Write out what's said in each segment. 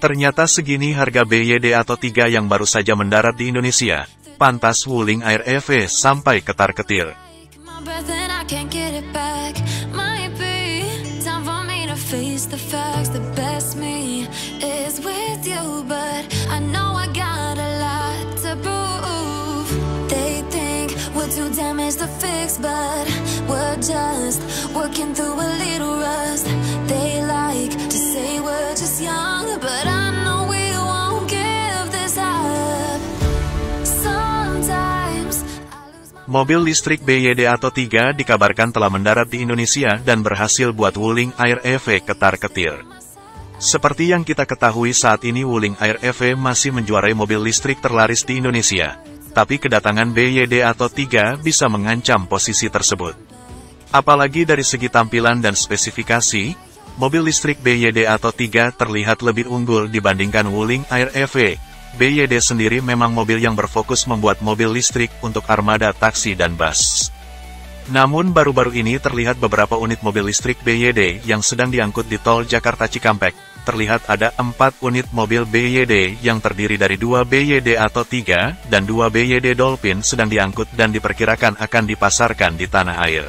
Ternyata segini harga BYD atau 3 yang baru saja mendarat di Indonesia. Pantas Wuling Air EV sampai ketar-ketir. Mobil listrik BYD atau 3 dikabarkan telah mendarat di Indonesia dan berhasil buat Wuling Air EV ketar-ketir. Seperti yang kita ketahui saat ini Wuling Air EV masih menjuarai mobil listrik terlaris di Indonesia. Tapi kedatangan BYD atau 3 bisa mengancam posisi tersebut. Apalagi dari segi tampilan dan spesifikasi, mobil listrik BYD atau 3 terlihat lebih unggul dibandingkan Wuling Air EV. BYD sendiri memang mobil yang berfokus membuat mobil listrik untuk armada taksi dan bus. Namun baru-baru ini terlihat beberapa unit mobil listrik BYD yang sedang diangkut di tol Jakarta Cikampek. Terlihat ada 4 unit mobil BYD yang terdiri dari 2 BYD atau 3 dan 2 BYD Dolphin sedang diangkut dan diperkirakan akan dipasarkan di tanah air.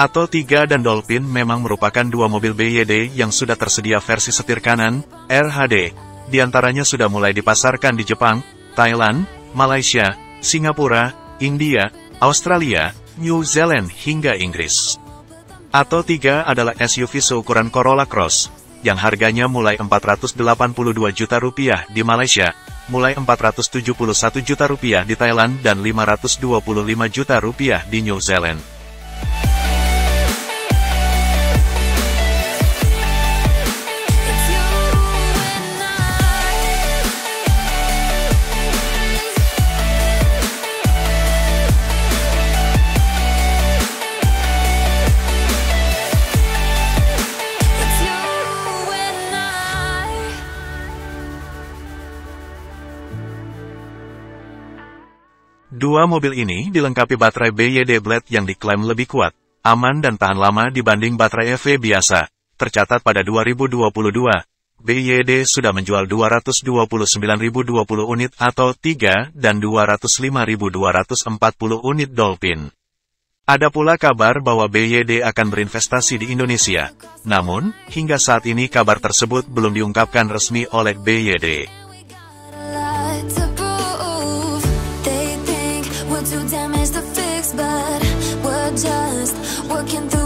Atau 3 dan Dolphin memang merupakan 2 mobil BYD yang sudah tersedia versi setir kanan, RHD. Di antaranya sudah mulai dipasarkan di Jepang, Thailand, Malaysia, Singapura, India, Australia, New Zealand hingga Inggris. Atau 3 adalah SUV seukuran Corolla Cross, yang harganya mulai 482 juta rupiah di Malaysia, mulai 471 juta rupiah di Thailand dan 525 juta rupiah di New Zealand. Dua mobil ini dilengkapi baterai BYD Blade yang diklaim lebih kuat, aman dan tahan lama dibanding baterai EV biasa. Tercatat pada 2022, BYD sudah menjual 229.020 unit atau 3 dan 205.240 unit Dolphin. Ada pula kabar bahwa BYD akan berinvestasi di Indonesia. Namun, hingga saat ini kabar tersebut belum diungkapkan resmi oleh BYD. Too damaged to fix, but we're just working through.